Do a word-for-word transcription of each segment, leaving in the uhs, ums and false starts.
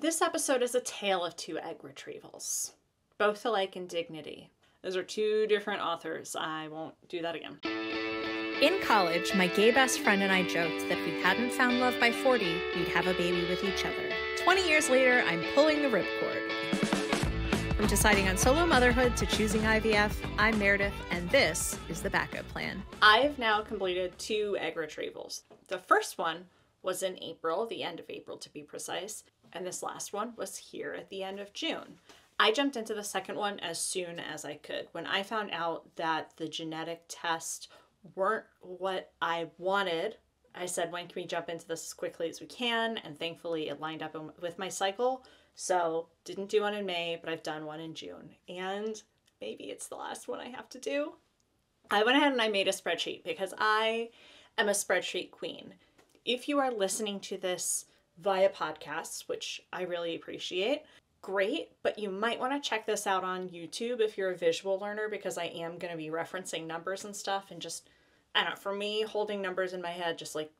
This episode is a tale of two egg retrievals, both alike in dignity. Those are two different authors. I won't do that again. In college, my gay best friend and I joked that if we hadn't found love by forty, we'd have a baby with each other. twenty years later, I'm pulling the ripcord. From deciding on solo motherhood to choosing I V F, I'm Meredith, and this is The Backup Plan. I've now completed two egg retrievals. The first one was in April, the end of April to be precise, and this last one was here at the end of June. I jumped into the second one as soon as I could. When I found out that the genetic tests weren't what I wanted, I said, when can we jump into this as quickly as we can? And thankfully it lined up with my cycle. So didn't do one in May, but I've done one in June. And maybe it's the last one I have to do. I went ahead and I made a spreadsheet because I am a spreadsheet queen. If you are listening to this via podcasts, which I really appreciate, great, but you might want to check this out on YouTube if you're a visual learner, because I am going to be referencing numbers and stuff, and just, I don't know, for me, holding numbers in my head just like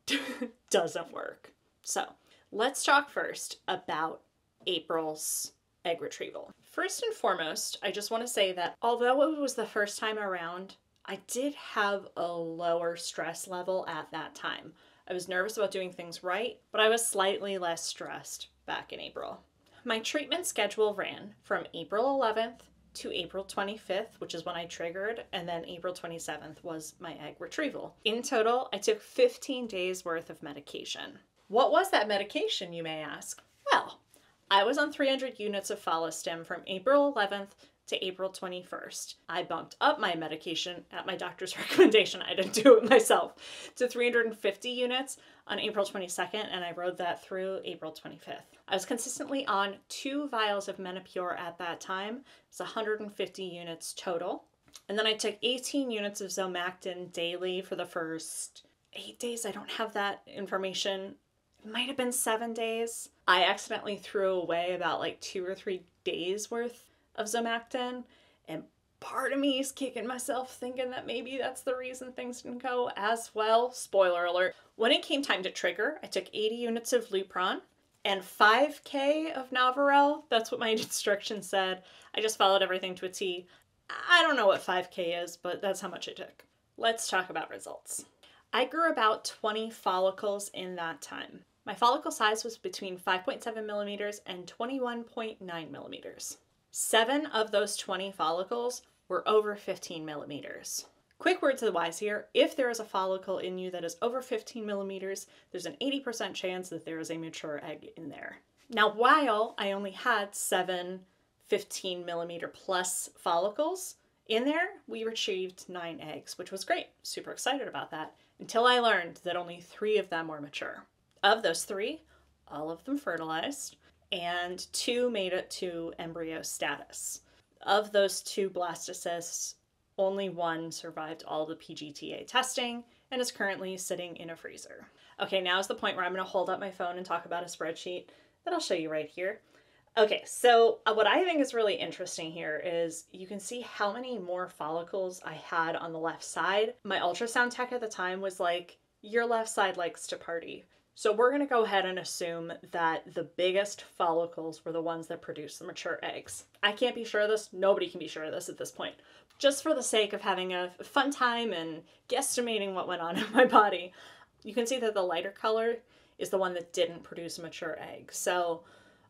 doesn't work. So let's talk first about April's egg retrieval. First and foremost, I just want to say that although it was the first time around, I did have a lower stress level at that time. I was nervous about doing things right, but I was slightly less stressed back in April. My treatment schedule ran from April eleventh to April twenty-fifth, which is when I triggered, and then April twenty-seventh was my egg retrieval. In total, I took fifteen days worth of medication. What was that medication, you may ask? Well, I was on three hundred units of Follistim from April eleventh to April twenty-first. I bumped up my medication at my doctor's recommendation, I didn't do it myself, to three hundred fifty units on April twenty-second, and I rode that through April twenty-fifth. I was consistently on two vials of Menopur at that time. It's one hundred fifty units total. And then I took eighteen units of Zomacton daily for the first eight days. I don't have that information. It might have been seven days. I accidentally threw away about like two or three days worth of Zomacton, and part of me is kicking myself thinking that maybe that's the reason things didn't go as well. Spoiler alert. When it came time to trigger, I took eighty units of Lupron and five K of Novarel. That's what my instructions said. I just followed everything to a T. I don't know what five K is, but that's how much I took. Let's talk about results. I grew about twenty follicles in that time. My follicle size was between five point seven millimeters and twenty-one point nine millimeters. Seven of those twenty follicles were over fifteen millimeters. Quick word to the wise here. If there is a follicle in you that is over fifteen millimeters, there's an eighty percent chance that there is a mature egg in there. Now, while I only had seven fifteen millimeter plus follicles in there, we retrieved nine eggs, which was great. Super excited about that, until I learned that only three of them were mature. Of those three, all of them fertilized, and two made it to embryo status. Of those two blastocysts, only one survived all the P G T A testing and is currently sitting in a freezer. Okay, now is the point where I'm gonna hold up my phone and talk about a spreadsheet that I'll show you right here. Okay, so what I think is really interesting here is you can see how many more follicles I had on the left side. My ultrasound tech at the time was like, your left side likes to party. So we're gonna go ahead and assume that the biggest follicles were the ones that produced the mature eggs. I can't be sure of this, nobody can be sure of this at this point. Just for the sake of having a fun time and guesstimating what went on in my body, you can see that the lighter color is the one that didn't produce a mature egg. So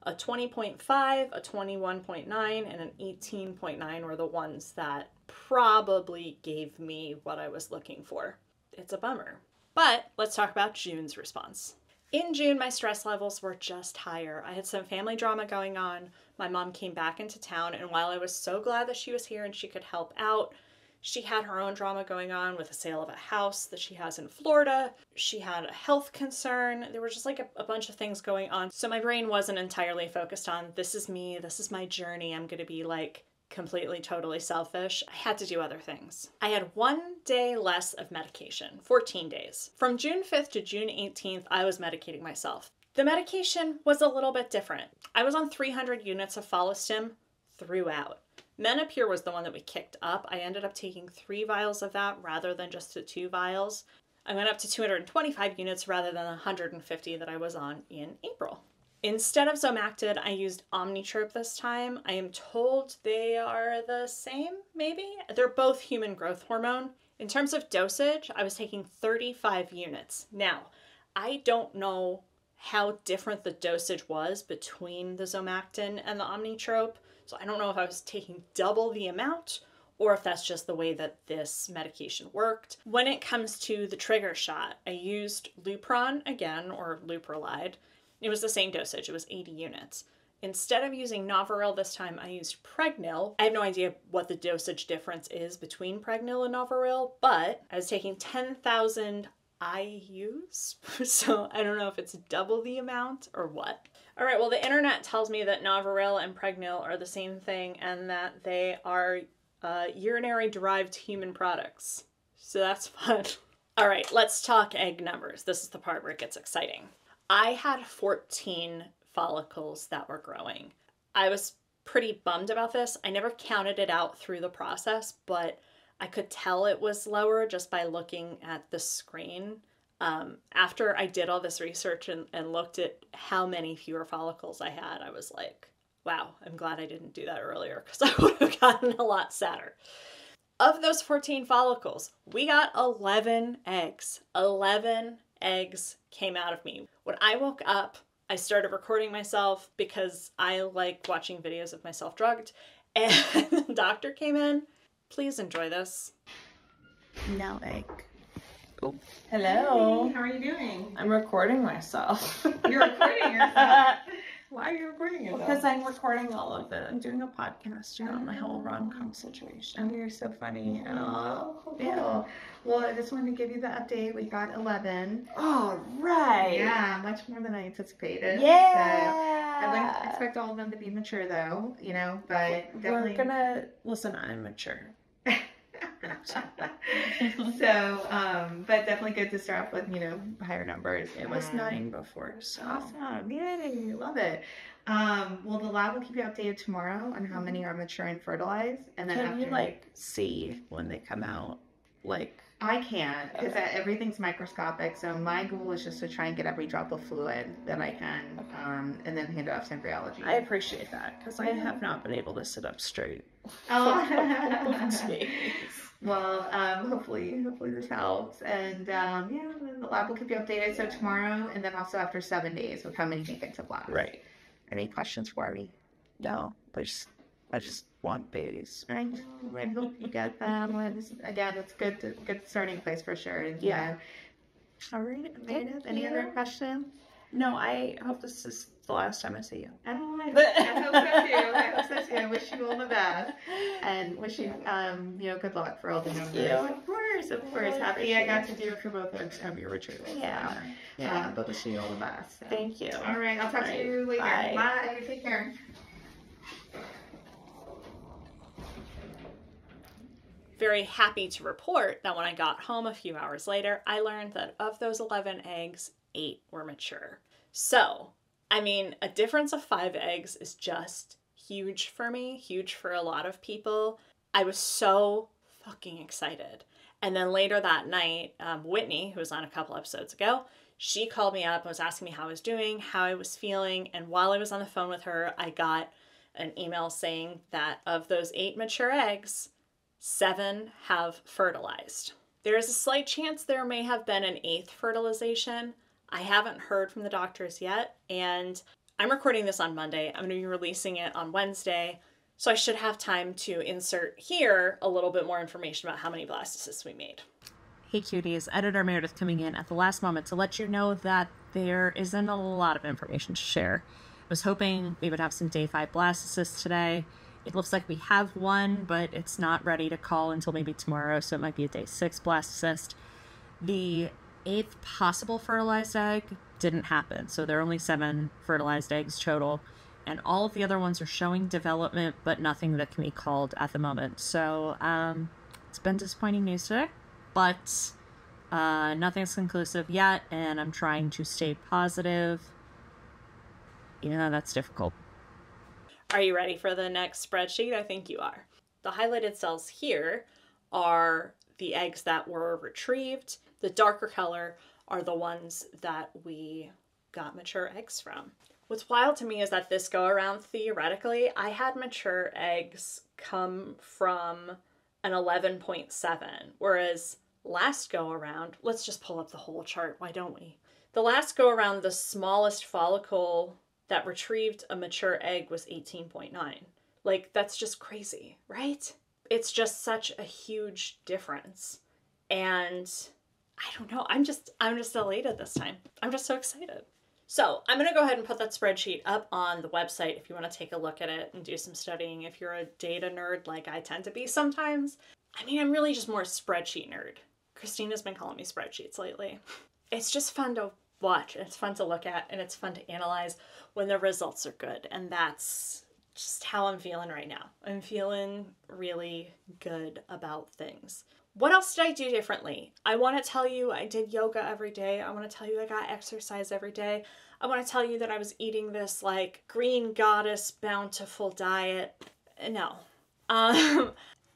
a twenty point five, a twenty-one point nine, and an eighteen point nine were the ones that probably gave me what I was looking for. It's a bummer. But let's talk about June's response. In June, my stress levels were just higher. I had some family drama going on. My mom came back into town, and while I was so glad that she was here and she could help out, she had her own drama going on with the sale of a house that she has in Florida. She had a health concern. There were just like a, a bunch of things going on. So my brain wasn't entirely focused on, this is me, this is my journey. I'm gonna be like completely, totally selfish. I had to do other things. I had one day less of medication, fourteen days. From June fifth to June eighteenth, I was medicating myself. The medication was a little bit different. I was on three hundred units of Follistim throughout. Menopur was the one that we kicked up. I ended up taking three vials of that rather than just the two vials. I went up to two hundred twenty-five units rather than one hundred fifty that I was on in April. Instead of Zomacton, I used Omnitrope this time. I am told they are the same, maybe? They're both human growth hormone. In terms of dosage, I was taking thirty-five units. Now, I don't know how different the dosage was between the Zomacton and the Omnitrope, so I don't know if I was taking double the amount or if that's just the way that this medication worked. When it comes to the trigger shot, I used Lupron again, or Luprolide. It was the same dosage, it was eighty units. Instead of using Novarel this time, I used Pregnyl. I have no idea what the dosage difference is between Pregnyl and Novarel, but I was taking ten thousand I U's, so I don't know if it's double the amount or what. All right, well, the internet tells me that Novarel and Pregnyl are the same thing and that they are uh, urinary-derived human products. So that's fun. All right, let's talk egg numbers. This is the part where it gets exciting. I had fourteen follicles that were growing. I was pretty bummed about this. I never counted it out through the process, but I could tell it was lower just by looking at the screen. Um, after I did all this research and, and looked at how many fewer follicles I had, I was like, wow, I'm glad I didn't do that earlier because I would have gotten a lot sadder. Of those fourteen follicles, we got eleven eggs. eleven eggs came out of me. When I woke up, I started recording myself because I like watching videos of myself drugged, and the doctor came in. Please enjoy this. Now egg. Oh. Hello. Hey, how are you doing? I'm recording myself. You're recording yourself? Why are you recording yourself? Because I'm recording all of it. I'm doing a podcast about my whole rom-com situation. Oh, you're so funny. Oh, oh, cool. Yeah. Well, I just wanted to give you the update. We got eleven. All right. Yeah, much more than I anticipated. Yeah. So. I wouldn't expect all of them to be mature, though, you know, but definitely. We're gonna, listen, I'm mature. So, um, but definitely good to start off with, you know, higher numbers. It was um, nine before, so. Awesome, yay, love it. Um, well, the lab will keep you updated tomorrow on how many are mature and fertilized. And then Can after, you, like, see when they come out, like? I can't, because okay. everything's microscopic, so my goal is just to try and get every drop of fluid that I can, okay. um, and then hand it off to embryology. I appreciate that, because I have not been able to sit up straight. Oh, well, um, hopefully, hopefully this helps, and um, yeah, the lab will keep you updated, so tomorrow, and then also after seven days with how many things have left. Right. Any questions for me? No, please. I just want babies. I hope you get them. Again, it's good to, good starting place for sure. And yeah. Uh, all right. Meredith, any yeah. other questions? No, I hope this is the last time I see you. Oh, I, I hope so too. I hope so too. I wish you all the best, and wish you, um, you know, good luck for all the numbers. Yeah. Of course, of course. Really happy I got to do it for both of us. Happy retrieval. Yeah. So. Yeah. Um, but wish you all the best. So. Thank you. All right. I'll talk all to you right. later. Bye. Bye. Take care. Very happy to report that when I got home a few hours later, I learned that of those eleven eggs, eight were mature. So, I mean, a difference of five eggs is just huge for me, huge for a lot of people. I was so fucking excited. And then later that night, um, Whitney, who was on a couple episodes ago, she called me up and was asking me how I was doing, how I was feeling. And while I was on the phone with her, I got an email saying that of those eight mature eggs, seven have fertilized. There is a slight chance there may have been an eighth fertilization. I haven't heard from the doctors yet, and I'm recording this on Monday. I'm going to be releasing it on Wednesday, so I should have time to insert here a little bit more information about how many blastocysts we made. Hey cuties, editor Meredith coming in at the last moment to let you know that there isn't a lot of information to share. I was hoping we would have some day five blastocysts today. It looks like we have one, but it's not ready to call until maybe tomorrow, so it might be a day six blastocyst. The eighth possible fertilized egg didn't happen, so there are only seven fertilized eggs total, and all of the other ones are showing development, but nothing that can be called at the moment. So um, it's been disappointing news today, but uh, nothing's conclusive yet, and I'm trying to stay positive. Yeah, that's difficult. Are you ready for the next spreadsheet? I think you are. The highlighted cells here are the eggs that were retrieved. The darker color are the ones that we got mature eggs from. What's wild to me is that this go around, theoretically, I had mature eggs come from an eleven point seven, whereas last go around, let's just pull up the whole chart, why don't we? The last go around, the smallest follicle that retrieved a mature egg was eighteen point nine. Like, that's just crazy, right? It's just such a huge difference. And I don't know, I'm just, I'm just elated this time. I'm just so excited. So I'm gonna go ahead and put that spreadsheet up on the website if you wanna take a look at it and do some studying if you're a data nerd like I tend to be sometimes. I mean, I'm really just more a spreadsheet nerd. Christina's been calling me spreadsheets lately. It's just fun to watch, it's fun to look at, and it's fun to analyze when the results are good. And that's just how I'm feeling right now. I'm feeling really good about things. What else did I do differently? I want to tell you I did yoga every day. I want to tell you I got exercise every day. I want to tell you that I was eating this like green goddess bountiful diet. No. Um,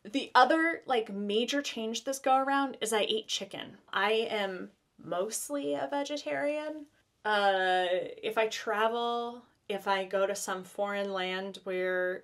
the other like major change this go around is I ate chicken. I am mostly a vegetarian. Uh, if I travel, if I go to some foreign land where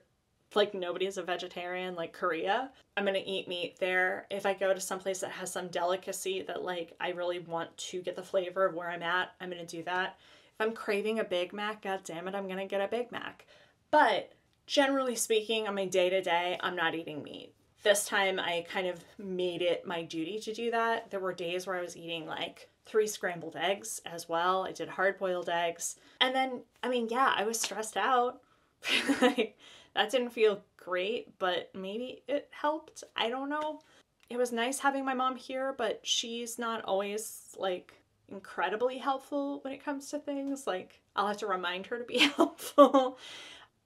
like nobody is a vegetarian, like Korea, I'm gonna eat meat there. If I go to someplace that has some delicacy that like I really want to get the flavor of where I'm at, I'm gonna do that. If I'm craving a Big Mac, god damn it, I'm gonna get a Big Mac. But generally speaking, on my day-to-day, I'm not eating meat. This time I kind of made it my duty to do that. There were days where I was eating like three scrambled eggs as well. I did hard-boiled eggs. And then, I mean, yeah, I was stressed out. That didn't feel great, but maybe it helped. I don't know. It was nice having my mom here, but she's not always like incredibly helpful when it comes to things. Like, I'll have to remind her to be helpful.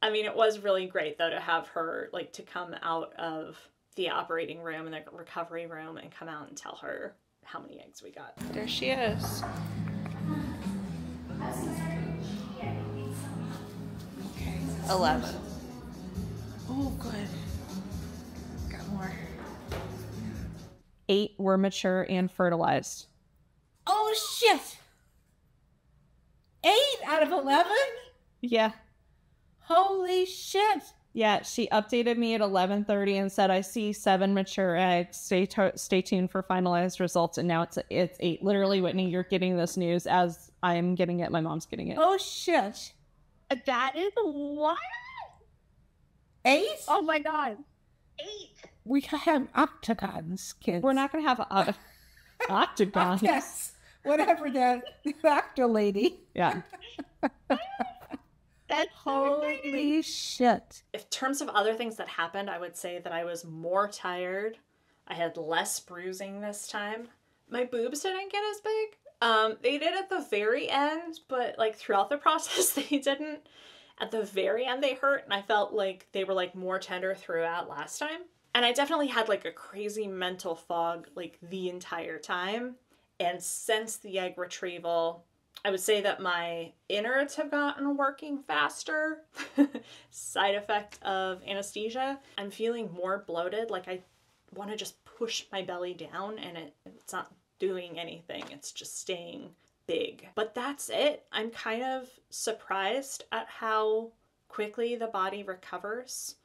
I mean, it was really great though to have her like to come out of the operating room and the recovery room and come out and tell her how many eggs we got. There she is. Okay, eleven. Oh, good. Got more. Eight were mature and fertilized. Oh, shit. Eight out of eleven? Yeah. Holy shit. Yeah, she updated me at eleven thirty and said, I see seven mature eggs. Stay, stay tuned for finalized results. And now it's, it's eight. Literally, Whitney, you're getting this news as I'm getting it. My mom's getting it. Oh, shit. That is wild. Eight? Oh my god. Eight. We can have octagons, kids. We're not going to have uh, octagons. Yes. Whatever that doctor lady. Yeah. That's holy shit. In terms of other things that happened, I would say that I was more tired. I had less bruising this time. My boobs didn't get as big. Um, they did at the very end, but like throughout the process, they didn't. At the very end, they hurt, and I felt like they were, like, more tender throughout last time. And I definitely had, like, a crazy mental fog, like, the entire time. And since the egg retrieval, I would say that my innards have gotten working faster. Side effect of anesthesia. I'm feeling more bloated. Like, I want to just push my belly down, and it, it's not doing anything. It's just staying big. But that's it. I'm kind of surprised at how quickly the body recovers.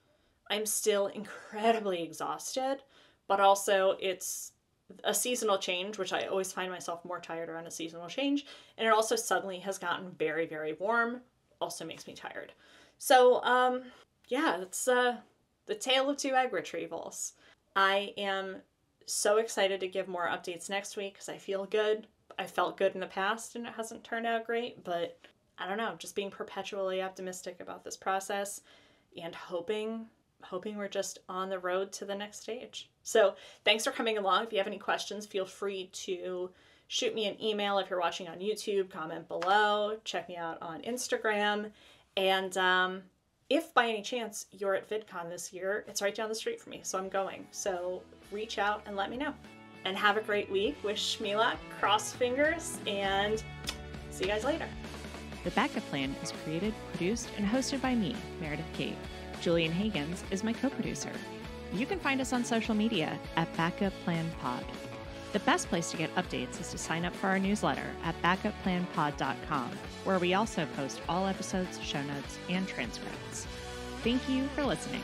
I'm still incredibly exhausted, but also it's a seasonal change, which I always find myself more tired around a seasonal change. And it also suddenly has gotten very, very warm. Also makes me tired. So, um, yeah, it's uh, the tale of two egg retrievals. I am so excited to give more updates next week because I feel good. I felt good in the past and it hasn't turned out great, but I don't know, just being perpetually optimistic about this process and hoping, hoping we're just on the road to the next stage. So thanks for coming along. If you have any questions, feel free to shoot me an email. If you're watching on YouTube, comment below, check me out on Instagram. And um, if by any chance you're at VidCon this year, it's right down the street from me, so I'm going. So reach out and let me know. And have a great week. Wish me luck, cross fingers, and see you guys later. The Backup Plan is created, produced, and hosted by me, Meredith Kate. Julian Hagins is my co-producer. You can find us on social media at Backup Plan Pod. The best place to get updates is to sign up for our newsletter at Backup Plan Pod dot com, where we also post all episodes, show notes, and transcripts. Thank you for listening.